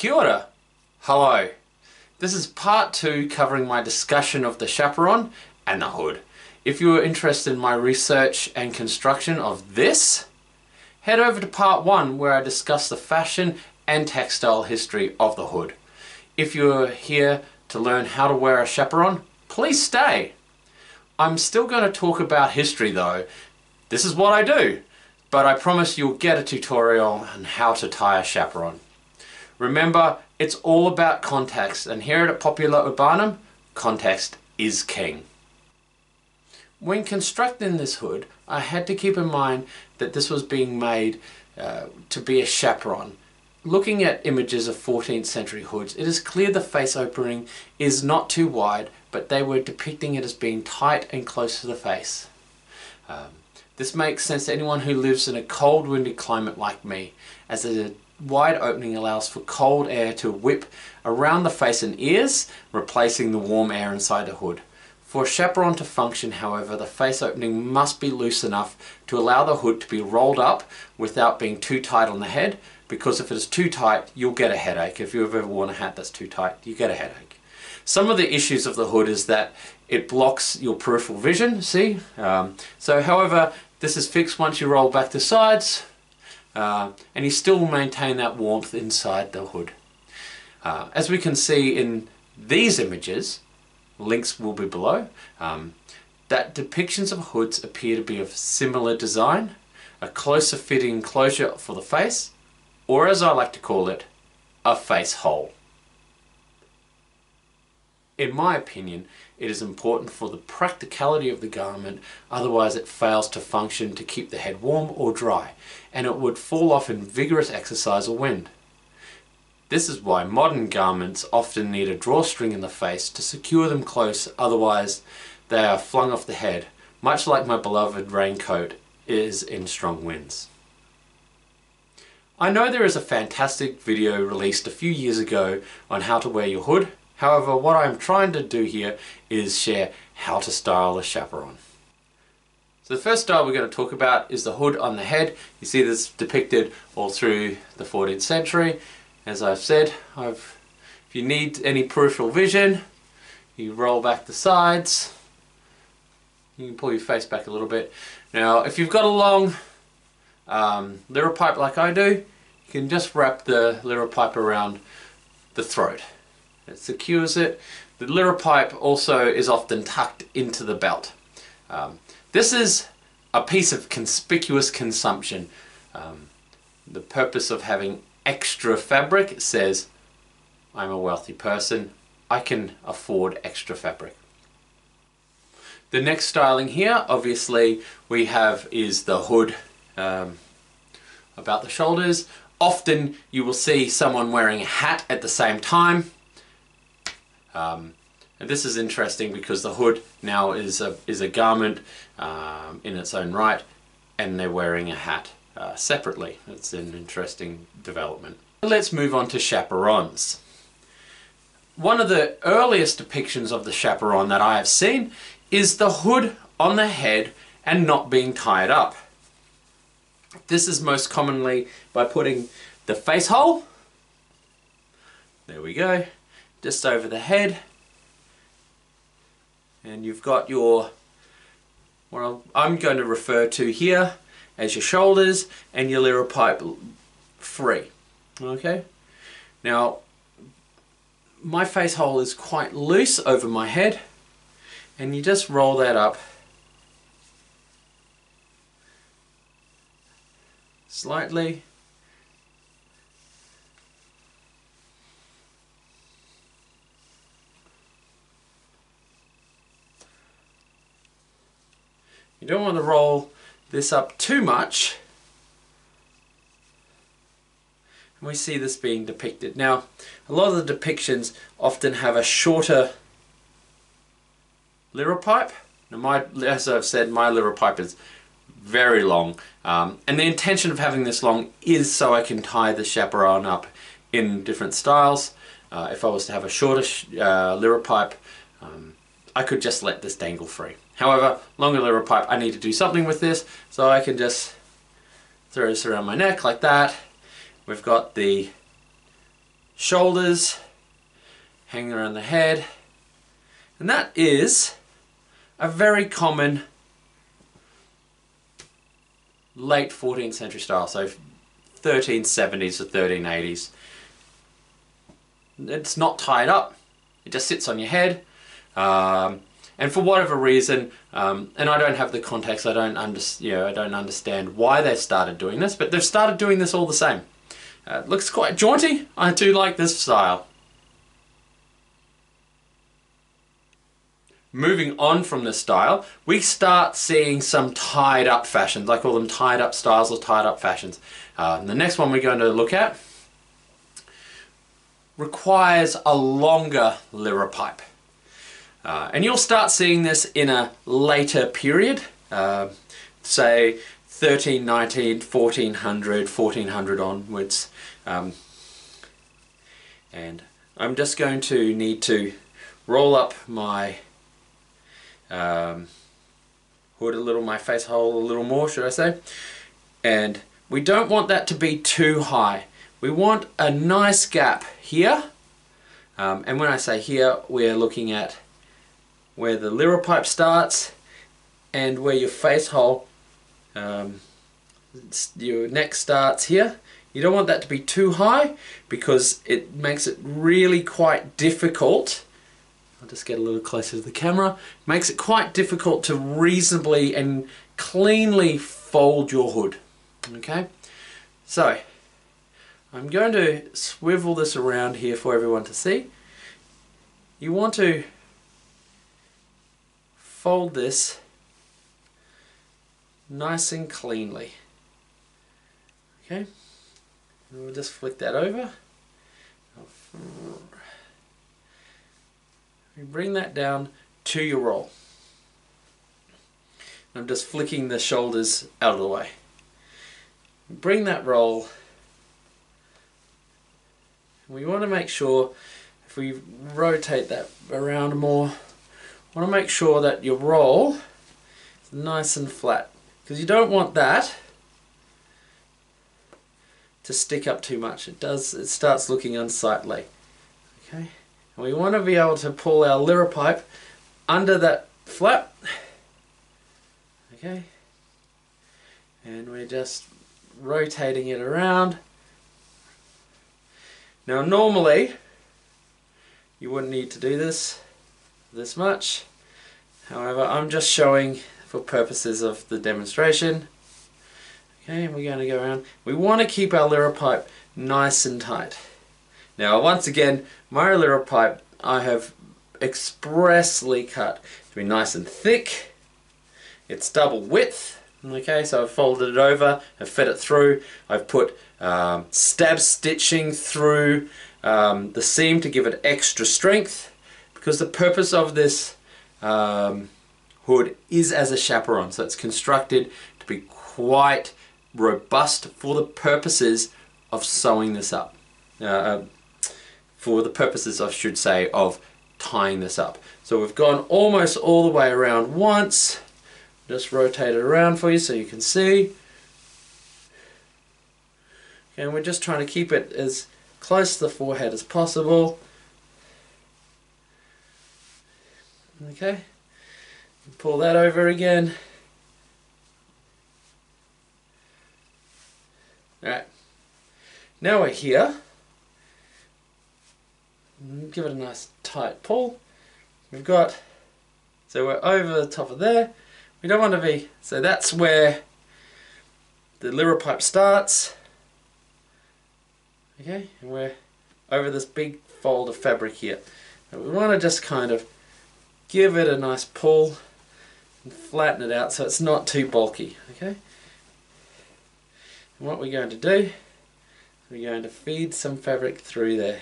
Kia ora. Hello. This is part 2 covering my discussion of the chaperon and the hood. If you are interested in my research and construction of this, head over to part 1 where I discuss the fashion and textile history of the hood. If you are here to learn how to wear a chaperon, please stay. I'm still going to talk about history though. This is what I do, but I promise you'll get a tutorial on how to tie a chaperon. Remember, it's all about context, and here at Popula Urbanum, context is king. When constructing this hood, I had to keep in mind that this was being made to be a chaperon. Looking at images of 14th century hoods, it is clear the face opening is not too wide, but they were depicting it as being tight and close to the face. This makes sense to anyone who lives in a cold, windy climate like me, as a wide opening allows for cold air to whip around the face and ears, replacing the warm air inside the hood. For a chaperon to function, however, the face opening must be loose enough to allow the hood to be rolled up without being too tight on the head, because if it is too tight, you'll get a headache. If you've ever worn a hat that's too tight, you get a headache. Some of the issues of the hood is that it blocks your peripheral vision, see? However, this is fixed once you roll back the sides, and you still maintain that warmth inside the hood. As we can see in these images, links will be below, that depictions of hoods appear to be of similar design, a closer fitting enclosure for the face, or as I like to call it, a face hole. In my opinion, it is important for the practicality of the garment, otherwise it fails to function to keep the head warm or dry, and it would fall off in vigorous exercise or wind. This is why modern garments often need a drawstring in the face to secure them close, otherwise they are flung off the head, much like my beloved raincoat is in strong winds. I know there is a fantastic video released a few years ago on how to wear your hood. However, what I'm trying to do here is share how to style a chaperon. So the first style we're going to talk about is the hood on the head. You see this depicted all through the 14th century. As I've said, if you need any peripheral vision, you roll back the sides. You can pull your face back a little bit. Now, if you've got a long liripipe like I do, you can just wrap the liripipe around the throat. It secures it. The liripipe also is often tucked into the belt. This is a piece of conspicuous consumption. The purpose of having extra fabric says, I'm a wealthy person, I can afford extra fabric. The next styling here, obviously, we have is the hood about the shoulders. Often you will see someone wearing a hat at the same time. And this is interesting because the hood now is a garment in its own right, and they're wearing a hat separately. It's an interesting development. Let's move on to chaperons. One of the earliest depictions of the chaperon that I have seen is the hood on the head and not being tied up. This is most commonly by putting the face hole, there we go, just over the head, and you've got your, well, I'm going to refer to here as your shoulders and your liripipe free. Okay, now my face hole is quite loose over my head, and you just roll that up, slightly. You don't want to roll this up too much. And we see this being depicted. Now, a lot of the depictions often have a shorter liripipe. Now, as I've said, my liripipe is very long. And the intention of having this long is so I can tie the chaperon up in different styles. If I was to have a shorter liripipe, I could just let this dangle free. However, longer liripipe, I need to do something with this, so I can just throw this around my neck like that. We've got the shoulders, hanging around the head, and that is a very common late 14th century style, so 1370s to 1380s. It's not tied up, it just sits on your head, and for whatever reason, and I don't have the context, I don't understand why they started doing this, but they've started doing this all the same. It looks quite jaunty. I do like this style. Moving on from this style, we start seeing some tied up fashions. I call them tied up styles or tied up fashions. The next one we're going to look at requires a longer liripipe. And you'll start seeing this in a later period, say 1319, 1400, 1400 onwards. And I'm just going to need to roll up my hood a little, my face hole a little more, should I say, and we don't want that to be too high. We want a nice gap here, and when I say here, we're looking at where the liripipe starts and where your face hole, your neck starts here. You don't want that to be too high because it makes it really quite difficult. I'll just get a little closer to the camera. Makes it quite difficult to reasonably and cleanly fold your hood. Okay, so I'm going to swivel this around here for everyone to see. You want to fold this nice and cleanly. Okay, and we'll just flick that over. You bring that down to your roll. I'm just flicking the shoulders out of the way. Bring that roll. We want to make sure, if we rotate that around more, want to make sure that your roll is nice and flat, because you don't want that to stick up too much. It does. It starts looking unsightly. Okay. We want to be able to pull our liripipe under that flap, okay, and we're just rotating it around. Now normally you wouldn't need to do this much, however I'm just showing for purposes of the demonstration. Okay, and we're going to go around. We want to keep our liripipe nice and tight. Now once again, my liripipe I have expressly cut to be nice and thick. It's double width, okay, so I've folded it over, I've fed it through, I've put stab stitching through the seam to give it extra strength, because the purpose of this hood is as a chaperon, so it's constructed to be quite robust for the purposes of sewing this up. For the purposes, I should say, of tying this up. So we've gone almost all the way around once. Just rotate it around for you so you can see. And we're just trying to keep it as close to the forehead as possible. Okay, pull that over again. Alright, now we're here. Give it a nice tight pull. We've got, so we're over the top of there. We don't want to be, so that's where the liripipe starts. Okay, and we're over this big fold of fabric here. And we want to just kind of give it a nice pull and flatten it out so it's not too bulky. Okay, and what we're going to do, we're going to feed some fabric through there.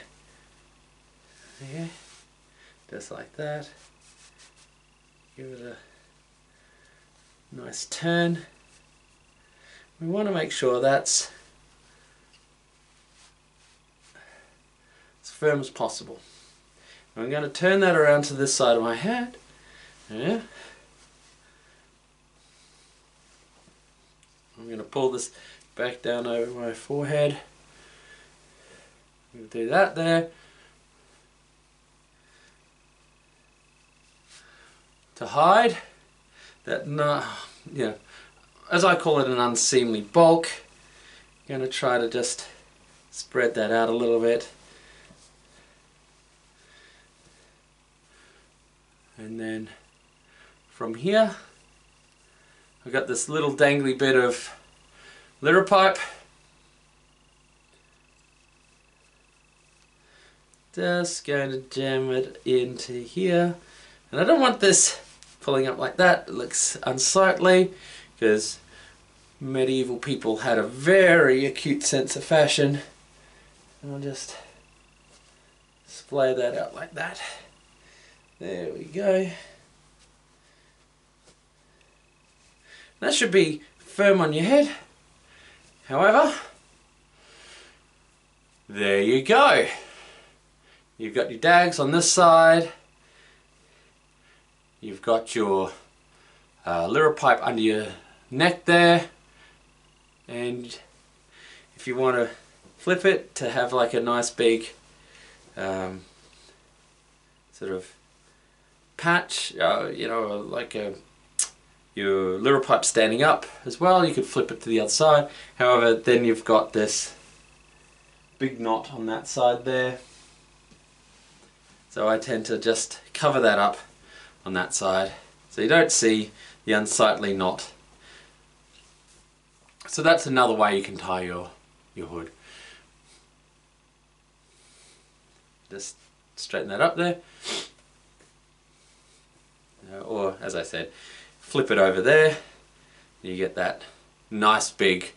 Okay, just like that. Give it a nice turn. We want to make sure that's as firm as possible. I'm going to turn that around to this side of my hand. Yeah. I'm going to pull this back down over my forehead. We'll do that there to hide that, as I call it, an unseemly bulk. I'm going to try to just spread that out a little bit, and then from here I've got this little dangly bit of liripipe. Just going to jam it into here, and I don't want this pulling up like that, it looks unsightly, because medieval people had a very acute sense of fashion. And I'll just splay that out like that. There we go. That should be firm on your head. However, there you go. You've got your dags on this side. You've got your liripipe under your neck there, and if you want to flip it to have like a nice big sort of patch, like your liripipe standing up as well, you could flip it to the other side. However, then you've got this big knot on that side there, so I tend to just cover that up on that side so you don't see the unsightly knot. So that's another way you can tie your hood. Just straighten that up there. Or, as I said, flip it over there. You get that nice big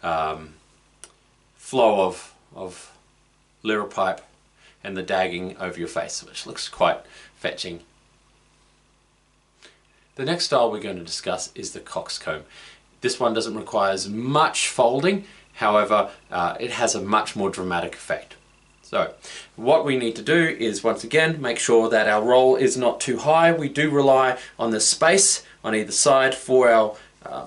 flow of liripipe and the dagging over your face, which looks quite fetching. The next style we're going to discuss is the coxcomb. This one doesn't require as much folding, however, it has a much more dramatic effect. So, what we need to do is, once again, make sure that our roll is not too high. We do rely on the space on either side for our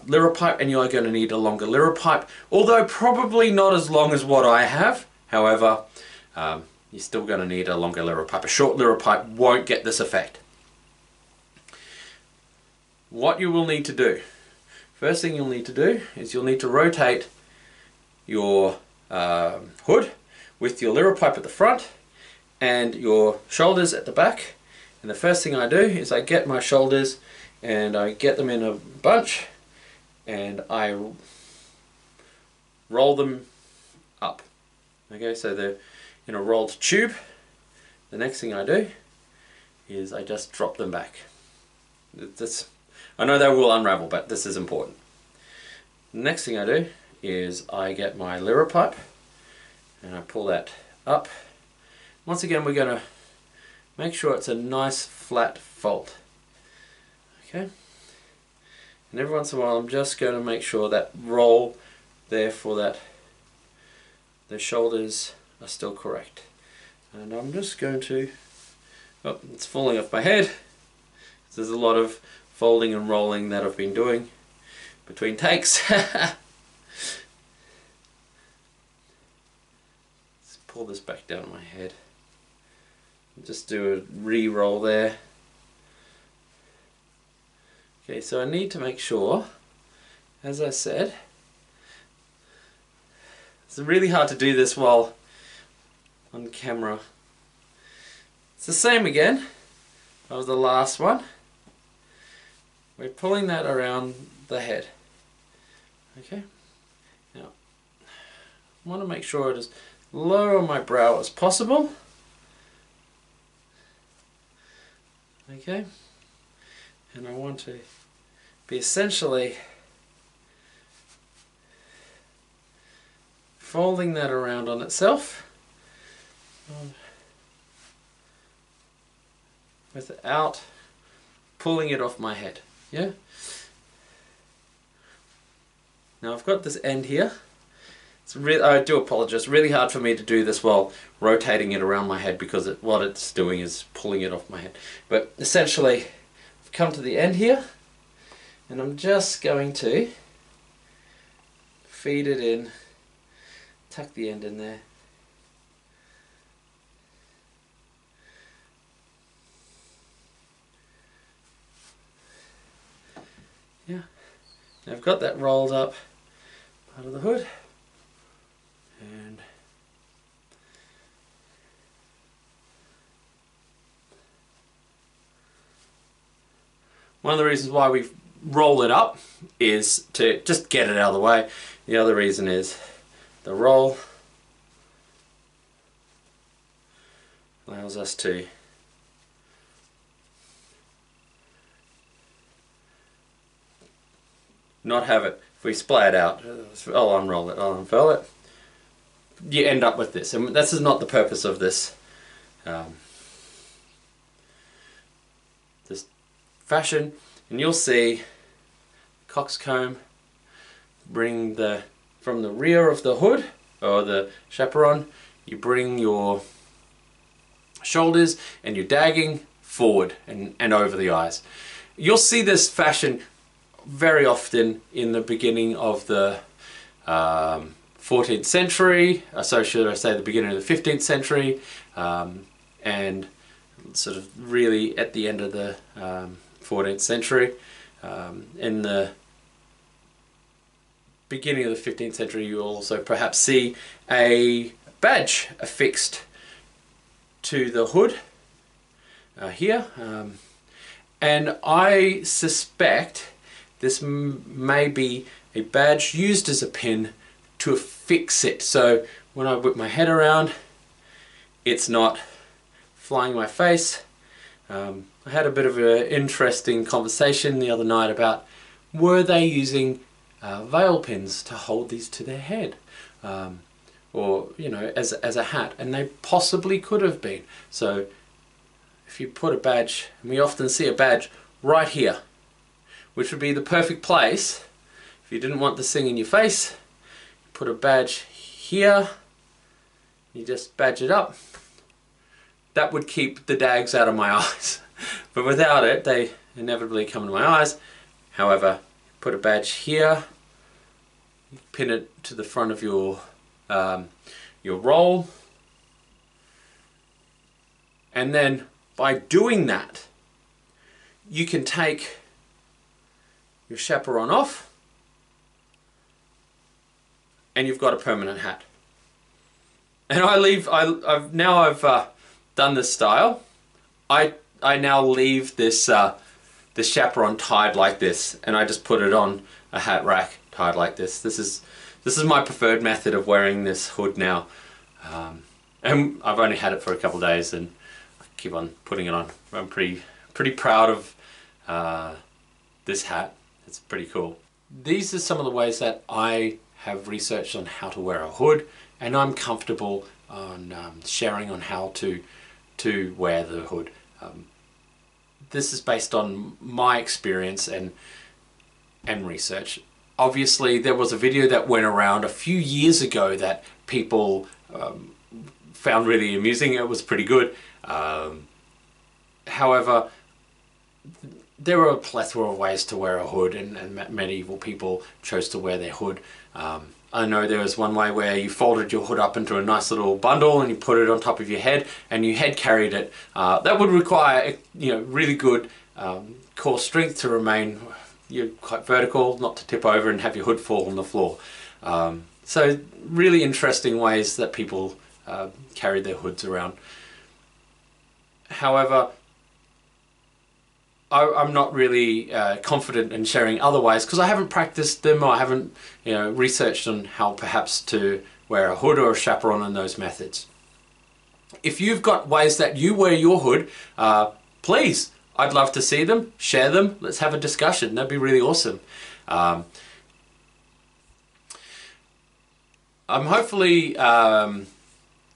liripipe, and you are going to need a longer liripipe, although probably not as long as what I have. However, you're still going to need a longer liripipe. A short liripipe won't get this effect. What you will need to do, first thing you'll need to do is you'll need to rotate your hood with your liripipe at the front and your shoulders at the back. And the first thing I do is I get my shoulders and I get them in a bunch and I roll them up. Okay, so they're in a rolled tube. The next thing I do is I just drop them back. I know they will unravel, but this is important. The next thing I do is I get my liripipe and I pull that up. Once again, we're going to make sure it's a nice flat fold. Okay. And every once in a while, I'm just going to make sure that roll there for that, the shoulders are still correct. And I'm just going to, oh, it's falling off my head. There's a lot of folding and rolling that I've been doing between takes. Let's pull this back down my head. Just do a re-roll there. Okay, so I need to make sure, as I said, it's really hard to do this while on camera. It's the same again. That was the last one. We're pulling that around the head. Okay. Now, I want to make sure it is low on my brow as possible. Okay. And I want to be essentially folding that around on itself without pulling it off my head. Yeah. Now I've got this end here. It's really, I do apologize, really hard for me to do this while rotating it around my head because what it's doing is pulling it off my head. But essentially, I've come to the end here and I'm just going to feed it in, tuck the end in there, Yeah. Now I've got that rolled up part of the hood, and one of the reasons why we roll it up is to just get it out of the way. The other reason is the roll allows us to not have it, if we splay it out, I'll unroll it, I'll unfurl it, you end up with this. And this is not the purpose of this this fashion. And you'll see Coxcomb bring the, from the rear of the hood, or the chaperon, you bring your shoulders and your dagging forward and over the eyes. You'll see this fashion very often in the beginning of the 14th century, so should I say the beginning of the 15th century, and sort of really at the end of the 14th century. In the beginning of the 15th century you'll also perhaps see a badge affixed to the hood here, and I suspect this may be a badge used as a pin to affix it, so when I whip my head around it's not flying my face. I had a bit of an interesting conversation the other night about were they using veil pins to hold these to their head, or you know, as a hat, and they possibly could have been. So if you put a badge, and we often see a badge right here, which would be the perfect place if you didn't want this thing in your face. You put a badge here, you just badge it up. That would keep the dags out of my eyes, but without it they inevitably come into my eyes. However, put a badge here, pin it to the front of your roll, and then by doing that you can take your chaperon off and you've got a permanent hat. And I've now done this style, I now leave this the chaperon tied like this, and I just put it on a hat rack tied like this. This is my preferred method of wearing this hood now, and I've only had it for a couple of days and I keep on putting it on. I'm pretty proud of this hat. It's pretty cool. These are some of the ways that I have researched on how to wear a hood, and I'm comfortable on sharing on how to wear the hood. This is based on my experience and research. Obviously there was a video that went around a few years ago that people found really amusing. It was pretty good. However, there were a plethora of ways to wear a hood, and medieval people chose to wear their hood. I know there was one way where you folded your hood up into a nice little bundle and you put it on top of your head and your head carried it. That would require, you know, really good core strength to remain quite vertical, not to tip over and have your hood fall on the floor. So really interesting ways that people carried their hoods around. However, I'm not really confident in sharing other ways because I haven't practiced them, or I haven't, you know, researched on how perhaps to wear a hood or a chaperon in those methods. If you've got ways that you wear your hood, please, I'd love to see them, share them, let's have a discussion, that'd be really awesome. I'm hopefully going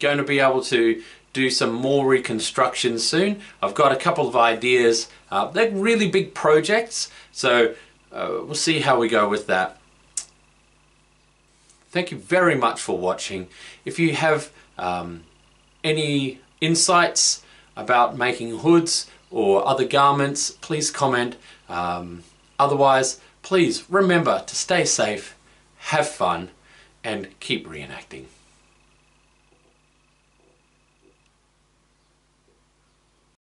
to be able to do some more reconstructions soon. I've got a couple of ideas. They're really big projects, so we'll see how we go with that. Thank you very much for watching. If you have any insights about making hoods or other garments, please comment. Otherwise, please remember to stay safe, have fun, and keep reenacting.